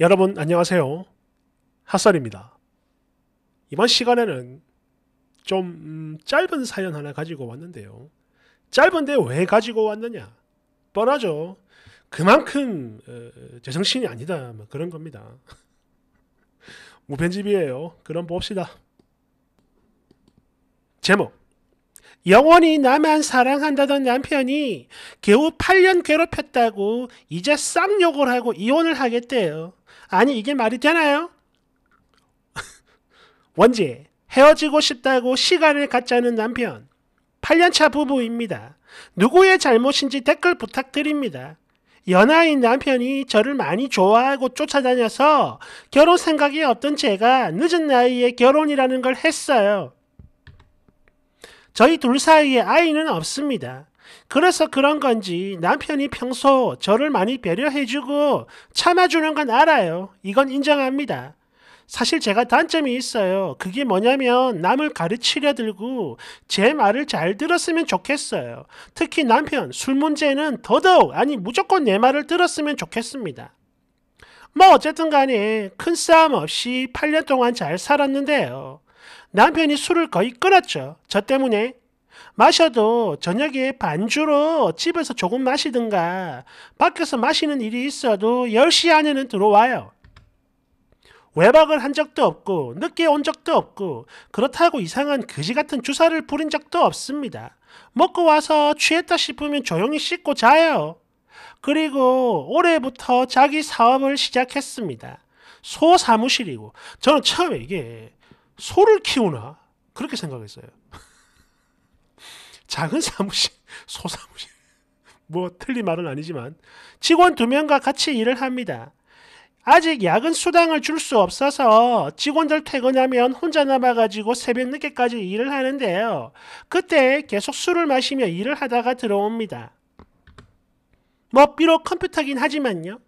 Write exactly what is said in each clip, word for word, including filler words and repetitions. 여러분 안녕하세요. 핫썰입니다. 이번 시간에는 좀 음, 짧은 사연 하나 가지고 왔는데요. 짧은데 왜 가지고 왔느냐? 뻔하죠. 그만큼 어, 제정신이 아니다. 뭐 그런 겁니다. 무편집이에요. 그럼 봅시다. 제목. 영원히 나만 사랑한다던 남편이 겨우 팔 년 괴롭혔다고 이제 쌍욕을 하고 이혼을 하겠대요. 아니 이게 말이 되나요? 원제 헤어지고 싶다고 시간을 갖자는 남편. 팔 년차 부부입니다. 누구의 잘못인지 댓글 부탁드립니다. 연하인 남편이 저를 많이 좋아하고 쫓아다녀서 결혼 생각이 없던 제가 늦은 나이에 결혼이라는 걸 했어요. 저희 둘 사이에 아이는 없습니다. 그래서 그런 건지 남편이 평소 저를 많이 배려해주고 참아주는 건 알아요. 이건 인정합니다. 사실 제가 단점이 있어요. 그게 뭐냐면 남을 가르치려 들고 제 말을 잘 들었으면 좋겠어요. 특히 남편, 술 문제는 더더욱, 아니 무조건 내 말을 들었으면 좋겠습니다. 뭐 어쨌든 간에 큰 싸움 없이 팔 년 동안 잘 살았는데요. 남편이 술을 거의 끊었죠. 저 때문에. 마셔도 저녁에 반주로 집에서 조금 마시든가 밖에서 마시는 일이 있어도 열 시 안에는 들어와요. 외박을 한 적도 없고 늦게 온 적도 없고 그렇다고 이상한 그지같은 주사를 부린 적도 없습니다. 먹고 와서 취했다 싶으면 조용히 씻고 자요. 그리고 올해부터 자기 사업을 시작했습니다. 소사무실이고 저는 처음에 이게 소를 키우나? 그렇게 생각했어요. 작은 사무실, 소사무실. 뭐 틀린 말은 아니지만 직원 두 명과 같이 일을 합니다. 아직 야근 수당을 줄 수 없어서 직원들 퇴근하면 혼자 남아가지고 새벽 늦게까지 일을 하는데요. 그때 계속 술을 마시며 일을 하다가 들어옵니다. 뭐 비록 컴퓨터긴 하지만요.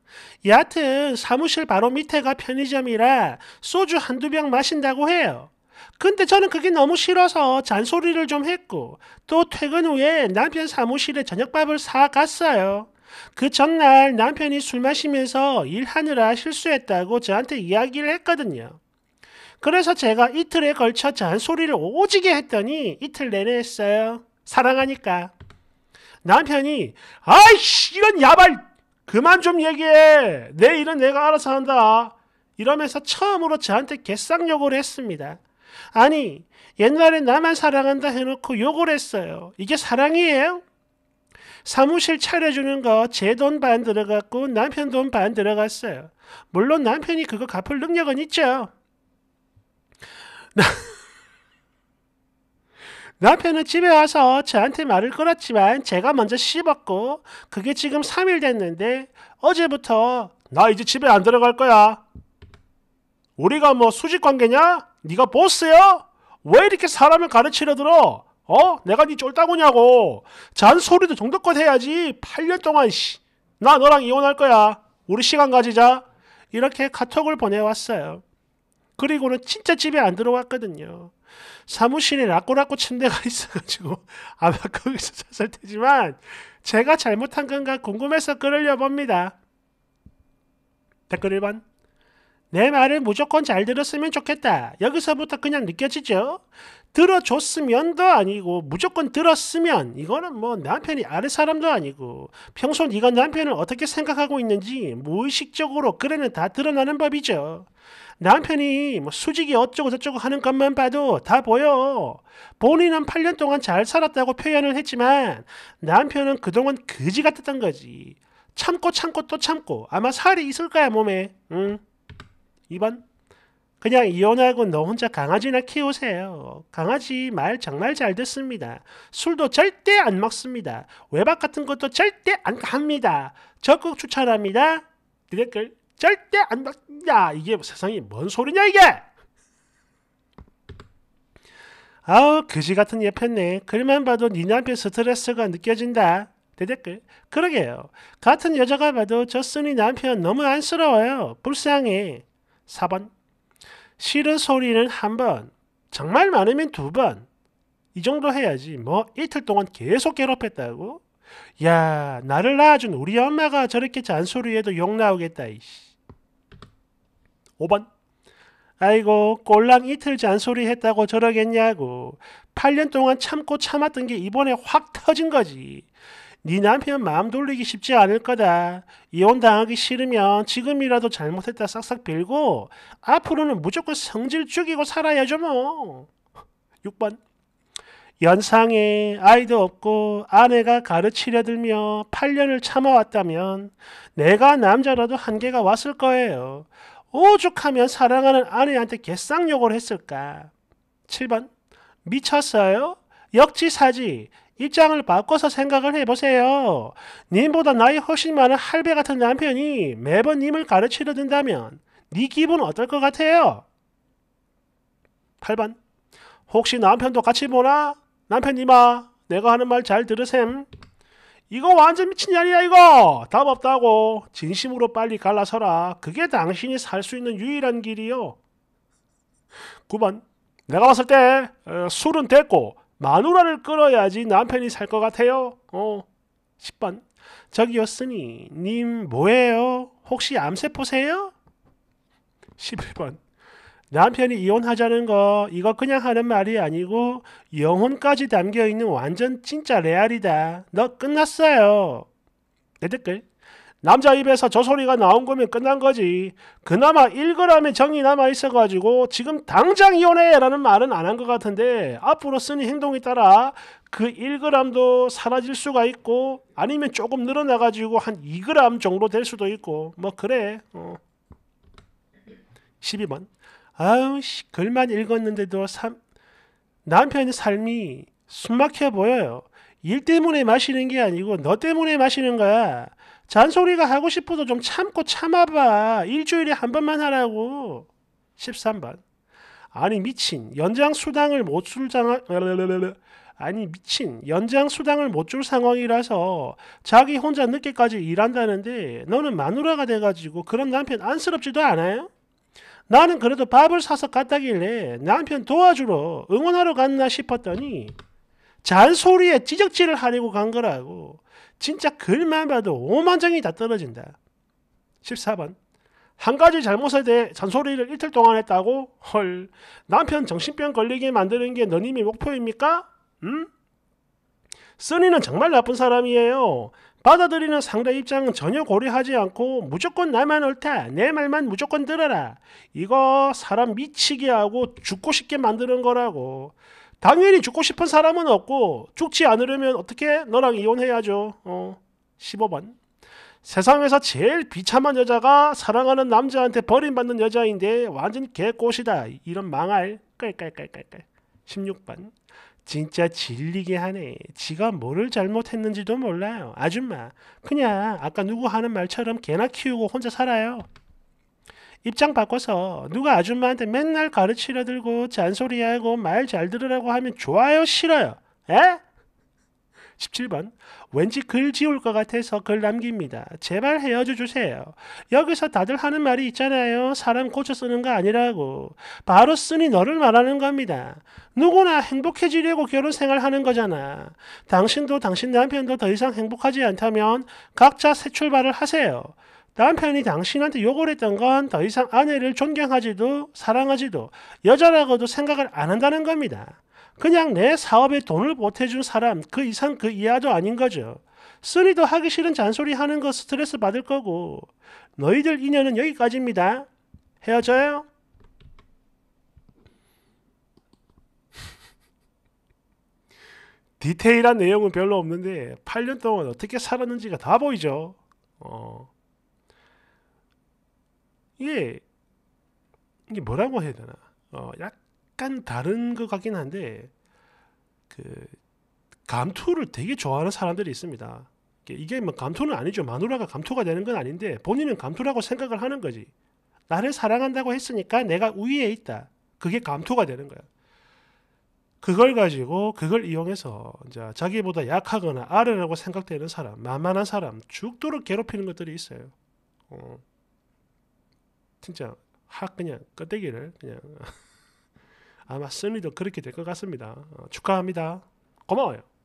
여하튼 사무실 바로 밑에가 편의점이라 소주 한두 병 마신다고 해요. 근데 저는 그게 너무 싫어서 잔소리를 좀 했고 또 퇴근 후에 남편 사무실에 저녁밥을 사갔어요. 그 전날 남편이 술 마시면서 일하느라 실수했다고 저한테 이야기를 했거든요. 그래서 제가 이틀에 걸쳐 잔소리를 오지게 했더니 이틀 내내 했어요. 사랑하니까. 남편이 아이씨 이런 야발 그만 좀 얘기해 내 일은 내가 알아서 한다 이러면서 처음으로 저한테 개쌍욕을 했습니다. 아니 옛날에 나만 사랑한다 해놓고 욕을 했어요. 이게 사랑이에요? 사무실 차려주는 거 제 돈 반 들어갔고 남편 돈 반 들어갔어요. 물론 남편이 그거 갚을 능력은 있죠. 나... 남편은 집에 와서 저한테 말을 걸었지만 제가 먼저 씹었고 그게 지금 삼 일 됐는데 어제부터 나 이제 집에 안 들어갈 거야. 우리가 뭐 수직 관계냐? 네가 보스야? 왜 이렇게 사람을 가르치려 들어? 어? 내가 네 쫄따구냐고. 잔소리도 정도껏 해야지. 팔 년 동안 씨, 나 너랑 이혼할 거야. 우리 시간 가지자. 이렇게 카톡을 보내왔어요. 그리고는 진짜 집에 안 들어왔거든요. 사무실에 라꼬라꼬 침대가 있어가지고 아마 거기서 잤을 테지만 제가 잘못한 건가 궁금해서 그러려 봅니다. 댓글 일 번. 내 말을 무조건 잘 들었으면 좋겠다. 여기서부터 그냥 느껴지죠? 들어줬으면도 아니고 무조건 들었으면 이거는 뭐 남편이 아는 사람도 아니고 평소 네가 남편을 어떻게 생각하고 있는지 무의식적으로 그래는 다 드러나는 법이죠. 남편이 뭐 수직이 어쩌고 저쩌고 하는 것만 봐도 다 보여. 본인은 팔 년 동안 잘 살았다고 표현을 했지만 남편은 그동안 거지 같았던 거지. 참고 참고 또 참고 아마 살이 있을 거야 몸에. 응. 이 번. 그냥 이혼하고 너 혼자 강아지나 키우세요. 강아지 말 정말 잘 듣습니다. 술도 절대 안 먹습니다. 외박 같은 것도 절대 안 합니다. 적극 추천합니다. 댓글 절대 안 받습니다. 이게 세상에 뭔 소리냐 이게. 아우 그지 같은 예편네. 글만 봐도 네 남편 스트레스가 느껴진다. 댓글 그러게요. 같은 여자가 봐도 저 쓰니 남편 너무 안쓰러워요. 불쌍해. 사 번. 싫은 소리는 한 번, 정말 많으면 두 번. 이 정도 해야지. 뭐 이틀 동안 계속 괴롭혔다고? 야, 나를 낳아준 우리 엄마가 저렇게 잔소리해도 욕 나오겠다. 이씨. 오 번. 아이고 꼴랑 이틀 잔소리 했다고 저러겠냐고. 팔 년 동안 참고 참았던 게 이번에 확 터진 거지. 네 남편 마음 돌리기 쉽지 않을 거다. 이혼당하기 싫으면 지금이라도 잘못했다 싹싹 빌고 앞으로는 무조건 성질 죽이고 살아야죠 뭐. 육 번. 연상에 아이도 없고 아내가 가르치려 들며 팔 년을 참아왔다면 내가 남자라도 한계가 왔을 거예요. 오죽하면 사랑하는 아내한테 개쌍욕을 했을까. 칠 번. 미쳤어요? 역지사지. 입장을 바꿔서 생각을 해보세요. 님보다 나이 훨씬 많은 할배 같은 남편이 매번 님을 가르치려 든다면 네 기분 어떨 것 같아요? 팔 번. 혹시 남편도 같이 보나? 남편님아, 내가 하는 말 잘 들으셈. 이거 완전 미친년이야 이거. 답 없다고. 진심으로 빨리 갈라서라. 그게 당신이 살 수 있는 유일한 길이요. 구 번. 내가 봤을 때 어, 술은 됐고 마누라를 끌어야지 남편이 살 것 같아요. 어. 십 번. 저기였으니 님 뭐예요? 혹시 암세포세요? 십일 번. 남편이 이혼하자는 거 이거 그냥 하는 말이 아니고 영혼까지 담겨있는 완전 진짜 레알이다. 너 끝났어요. 내 댓글. 남자 입에서 저 소리가 나온 거면 끝난 거지. 그나마 일 그램의 정이 남아있어가지고 지금 당장 이혼해 라는 말은 안 한 것 같은데 앞으로 쓰는 행동에 따라 그 일 그램도 사라질 수가 있고 아니면 조금 늘어나가지고 한 이 그램 정도 될 수도 있고 뭐 그래. 어. 십이 번. 아우 씨, 글만 읽었는데도 삼... 남편의 삶이 숨막혀 보여요. 일 때문에 마시는 게 아니고 너 때문에 마시는 거야. 잔소리가 하고 싶어도 좀 참고 참아봐. 일주일에 한 번만 하라고. 십삼 번. 아니 미친 연장 수당을 못 줄 상황... 아니 미친 연장 수당을 못 줄 상황이라서 자기 혼자 늦게까지 일한다는데 너는 마누라가 돼가지고 그런 남편 안쓰럽지도 않아요? 나는 그래도 밥을 사서 갔다길래 남편 도와주러 응원하러 갔나 싶었더니 잔소리에 찌적질을 하려고 간 거라고. 진짜 글만 봐도 오만장이 다 떨어진다. 십사 번. 한 가지 잘못에 대해 잔소리를 이틀 동안 했다고? 헐. 남편 정신병 걸리게 만드는 게 너님의 목표입니까? 응? 써니는 정말 나쁜 사람이에요. 받아들이는 상대 입장은 전혀 고려하지 않고 무조건 나만 옳다. 내 말만 무조건 들어라. 이거 사람 미치게 하고 죽고 싶게 만드는 거라고. 당연히 죽고 싶은 사람은 없고 죽지 않으려면 어떻게? 너랑 이혼해야죠. 어. 십오 번. 세상에서 제일 비참한 여자가 사랑하는 남자한테 버림받는 여자인데 완전 개꼬시다. 이런 망할. 깔깔깔깔깔. 십육 번. 진짜 질리게 하네. 지가 뭐를 잘못했는지도 몰라요. 아줌마, 그냥 아까 누구 하는 말처럼 개나 키우고 혼자 살아요. 입장 바꿔서 누가 아줌마한테 맨날 가르치려 들고 잔소리하고 말 잘 들으라고 하면 좋아요, 싫어요? 에? 십칠 번. 왠지 글 지울 것 같아서 글 남깁니다. 제발 헤어져 주세요. 여기서 다들 하는 말이 있잖아요. 사람 고쳐 쓰는 거 아니라고. 바로 쓰니 너를 말하는 겁니다. 누구나 행복해지려고 결혼생활하는 거잖아. 당신도 당신 남편도 더 이상 행복하지 않다면 각자 새 출발을 하세요. 남편이 당신한테 욕을 했던 건 더 이상 아내를 존경하지도 사랑하지도 여자라고도 생각을 안 한다는 겁니다. 그냥 내 사업에 돈을 보태준 사람 그 이상 그 이하도 아닌 거죠. 쓰니도 하기 싫은 잔소리 하는 거 스트레스 받을 거고. 너희들 인연은 여기까지입니다. 헤어져요. 디테일한 내용은 별로 없는데 팔 년 동안 어떻게 살았는지가 다 보이죠. 어. 이게, 이게 뭐라고 해야 되나. 어, 약 약간 다른 것 같긴 한데 그 감투를 되게 좋아하는 사람들이 있습니다. 이게 뭐 감투는 아니죠. 마누라가 감투가 되는 건 아닌데 본인은 감투라고 생각을 하는 거지. 나를 사랑한다고 했으니까 내가 우위에 있다. 그게 감투가 되는 거야. 그걸 가지고 그걸 이용해서 이제 자기보다 약하거나 아래라고 생각되는 사람, 만만한 사람 죽도록 괴롭히는 것들이 있어요. 어. 진짜 확 그냥 껍데기를 그냥... 아마 쓰니도 그렇게 될 것 같습니다. 어, 축하합니다. 고마워요.